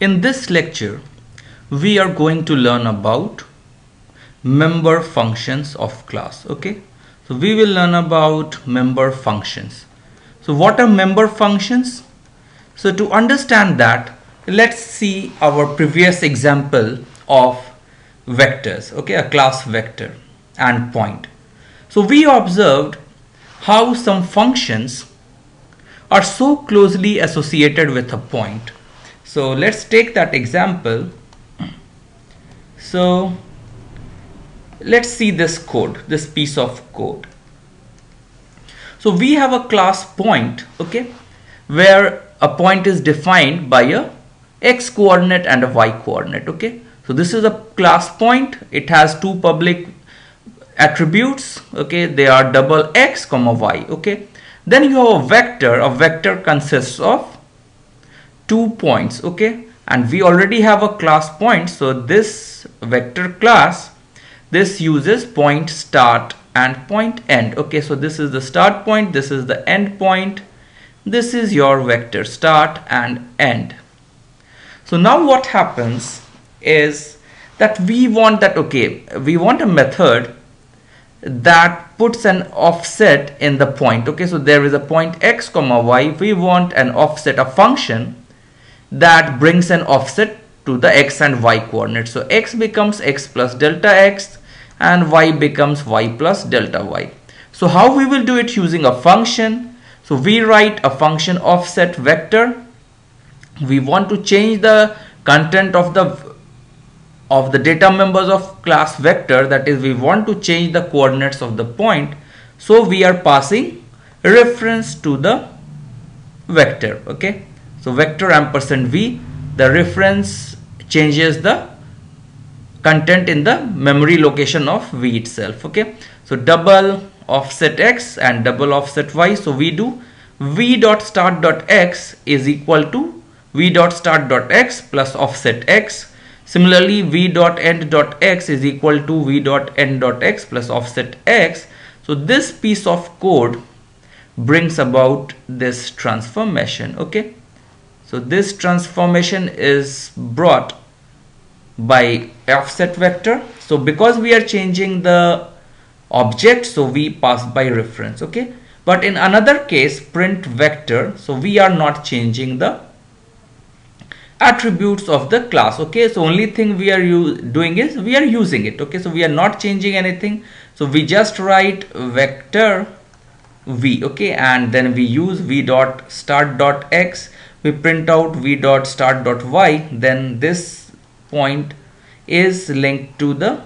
In this lecture, we are going to learn about member functions of class. Okay, so we will learn about member functions. So what are member functions? So to understand that, let's see our previous example of vectors, okay, a class vector and point. So we observed how some functions are so closely associated with a point. So let's take that example. So let's see this code, this piece of code. So we have a class point, okay, where a point is defined by a x coordinate and a y coordinate, okay. So this is a class point. It has two public attributes, okay, they are double x comma y, okay. Then you have a vector. A vector consists of 2 points, okay, and we already have a class point, so this vector class, this uses point start and point end, okay. So this is the start point, this is the end point, this is your vector start and end. So now what happens is that we want that, okay, we want a method that puts an offset in the point, okay. So there is a point x comma y, we want an offset, a function that brings an offset to the x and y coordinates. So x becomes x plus delta x and y becomes y plus delta y. So how we will do it? Using a function. So we write a function offset vector. We want to change the content of the data members of class vector, that is, we want to change the coordinates of the point. So we are passing reference to the vector, okay. So vector ampersand v, the reference changes the content in the memory location of v itself, okay. So double offset x and double offset y. So we do v dot start dot x is equal to v dot start dot x plus offset x. Similarly, v dot end dot x is equal to v dot end dot x plus offset x. So this piece of code brings about this transformation, okay. So this transformation is brought by offset vector. So because we are changing the object, so we pass by reference, okay. But in another case, print vector, so we are not changing the attributes of the class, okay. So only thing we are doing is we are using it, okay. So we are not changing anything. So we just write vector v, okay, and then we use v dot start dot x. We print out v dot start dot y, then this point is linked to the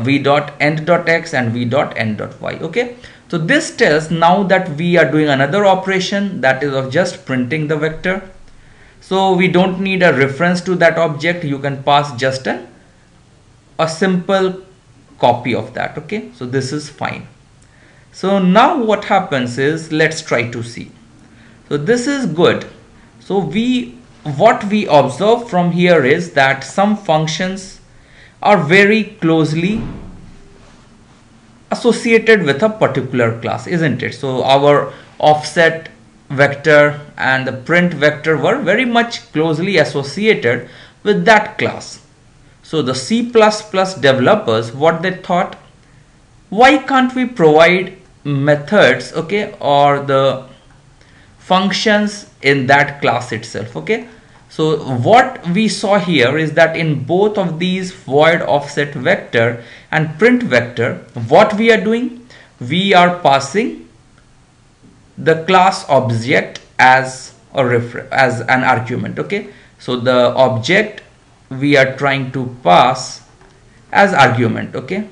v dot end dot x and v dot end dot y, okay. So this tells now that we are doing another operation, that is of just printing the vector. So we don't need a reference to that object, you can pass just a simple copy of that, okay. So this is fine. So now what happens is, let's try to see. So this is good. So what we observe from here is that some functions are very closely associated with a particular class, isn't it? So our offset vector and the print vector were very much closely associated with that class. So the C++ developers, what they thought, why can't we provide methods, okay, or the functions in that class itself, okay. So what we saw here is that in both of these, void offset vector and print vector, what we are doing, we are passing the class object as a as an argument, okay. So the object we are trying to pass as argument, okay.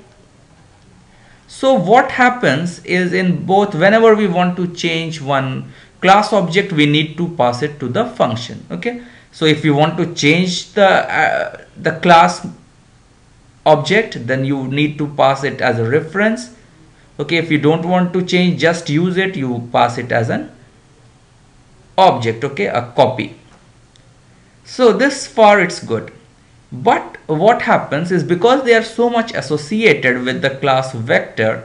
So what happens is, in both, whenever we want to change one class object, we need to pass it to the function, okay. So if you want to change the class object, then you need to pass it as a reference, okay. If you don't want to change, just use it, you pass it as an object, okay, a copy. So this far it's good, but what happens is, because they are so much associated with the class vector,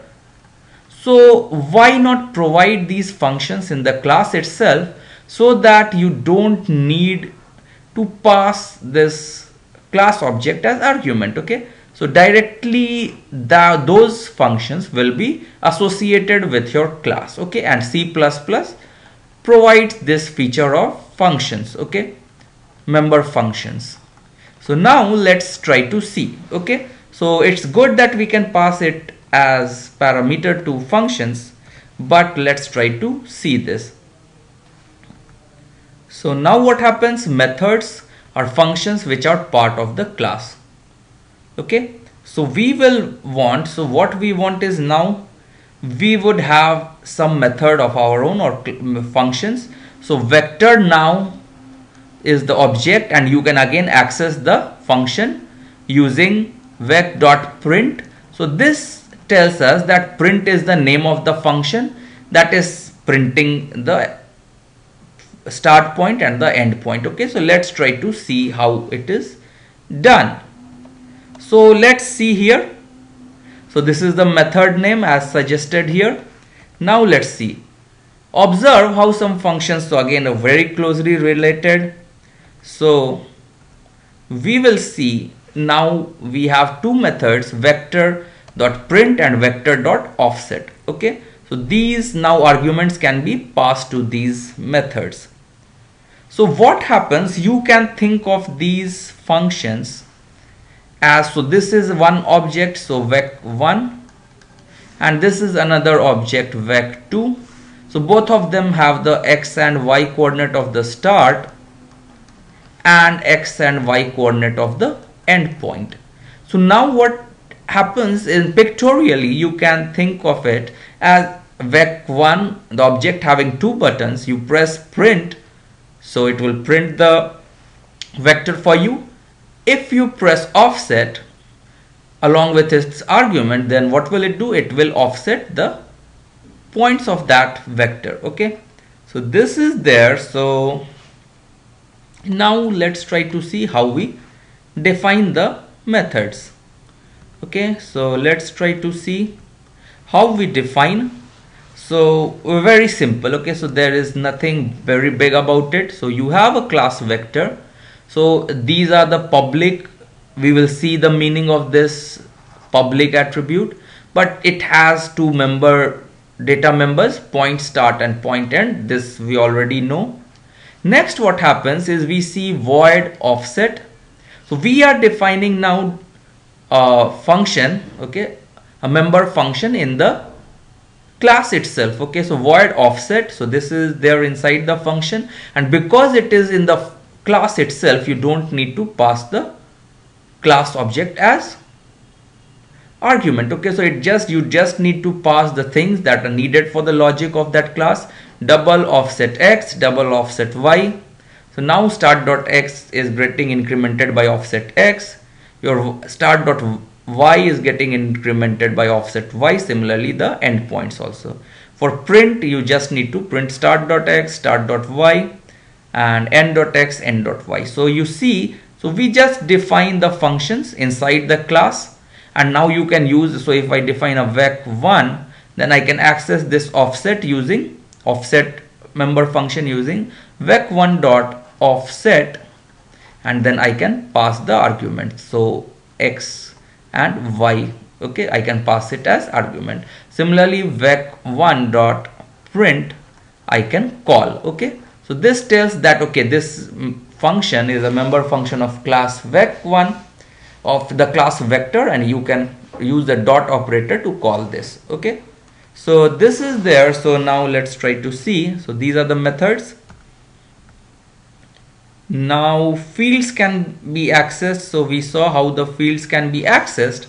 so why not provide these functions in the class itself, so that you don't need to pass this class object as argument. Okay, so directly those functions will be associated with your class. Okay, and C++ provides this feature of functions. Okay, member functions. So now let's try to see. Okay, so it's good that we can pass it as parameter to functions, but let's try to see this. So now what happens? Methods are functions which are part of the class. Okay, so what we want is, now we would have some method of our own or functions. So vector now is the object, and you can again access the function using vec.print. So this tells us that print is the name of the function that is printing the start point and the end point. Okay, so let's try to see how it is done. So let's see here. So this is the method name as suggested here. Now let's see. Observe how some functions, so again, are very closely related. So we will see now we have two methods, vector.print and vector.offset. Okay, so these now arguments can be passed to these methods. So what happens? You can think of these functions as, so this is one object, so vec1, and this is another object, vec2. So both of them have the x and y coordinate of the start and x and y coordinate of the end point. So now what happens in pictorially, you can think of it as vec1, the object having two buttons. You press print, so it will print the vector for you. If you press offset along with its argument, then what will it do? It will offset the points of that vector. Okay, so this is there. So now let's try to see how we define the methods. Okay, so let's try to see how we define. So very simple. Okay, so there is nothing very big about it. So you have a class vector. So these are the public, we will see the meaning of this public attribute, but it has two data members, point start and point end. This we already know. Next, what happens is we see void offset. So we are defining now a function, okay, a member function in the class itself. Okay, so void offset, so this is there inside the function, and because it is in the class itself, you don't need to pass the class object as argument. Okay, so you just need to pass the things that are needed for the logic of that class. Double offset x, double offset y. So now start.x is getting incremented by offset x. Your start.y is getting incremented by offset y. Similarly, the endpoints also. For print, you just need to print start.x, start.y, and end.x, end.y. So you see, so we just define the functions inside the class, and now you can use, so if I define a vec1, then I can access this offset using offset member function using vec1.offset, and then I can pass the argument. So x and y, okay, I can pass it as argument. Similarly, vec1.print, I can call, okay. So this tells that, okay, this function is a member function of class vec1 of the class vector, and you can use the dot operator to call this. Okay, so this is there. So now let's try to see. So these are the methods. Now fields can be accessed. So we saw how the fields can be accessed,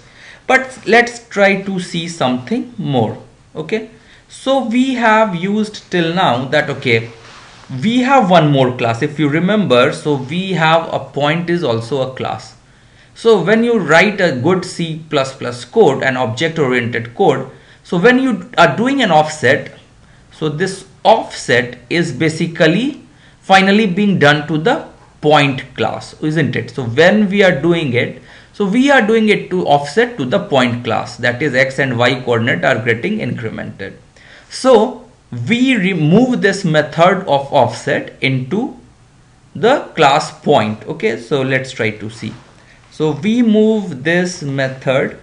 but let's try to see something more. Okay, so we have used till now that, okay, we have one more class. If you remember, so we have a point is also a class. So when you write a good C++ code, an object oriented code, so when you are doing an offset, so this offset is basically finally being done to the point class, isn't it? So when we are doing it, so we are doing it to offset to the point class, that is x and y coordinate are getting incremented. So we remove this method of offset into the class point. Okay, so let's try to see. So we move this method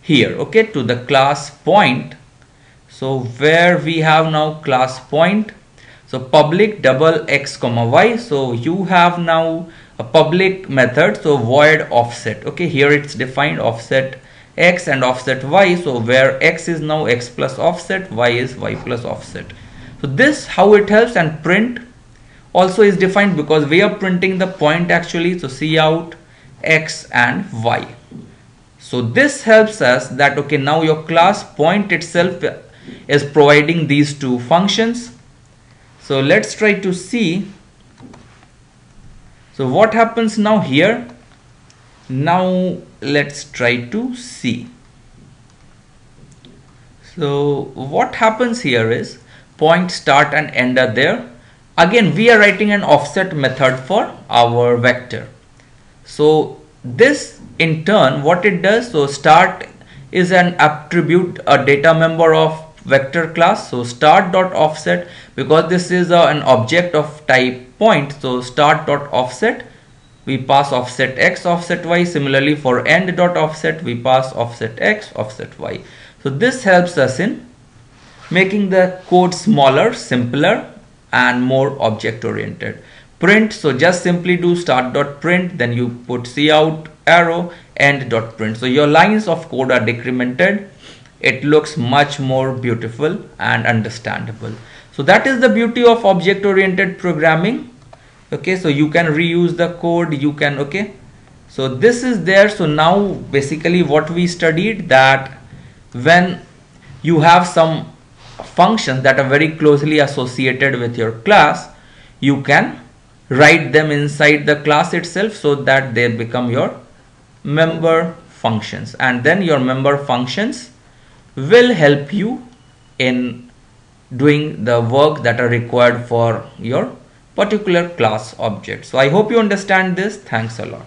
here, okay, to the class point. So where we have now class point, so public double x comma y. So you have now a public method, so void offset. Okay, here it's defined offset x and offset y. So where x is now x plus offset, y is y plus offset. So this how it helps, and print also is defined because we are printing the point actually. So see out x and y. So this helps us that okay, now your class point itself is providing these two functions. So let's try to see. So what happens now here? Now let's try to see. So what happens here is point start and end are there. Again, we are writing an offset method for our vector. So this in turn, what it does, so start is an attribute, a data member of vector class. So start dot offset, because this is an object of type point. So start dot offset, we pass offset x, offset y. Similarly for end dot offset, we pass offset x, offset y. So this helps us in making the code smaller, simpler, and more object oriented. Print, so just simply do start dot print, then you put c out arrow end dot print. So your lines of code are decremented. It looks much more beautiful and understandable. So that is the beauty of object oriented programming. Okay, so you can reuse the code, you can, okay, so this is there. So now basically what we studied, that when you have some functions that are very closely associated with your class, you can write them inside the class itself so that they become your member functions, and then your member functions will help you in doing the work that are required for your particular class object. So I hope you understand this. Thanks a lot.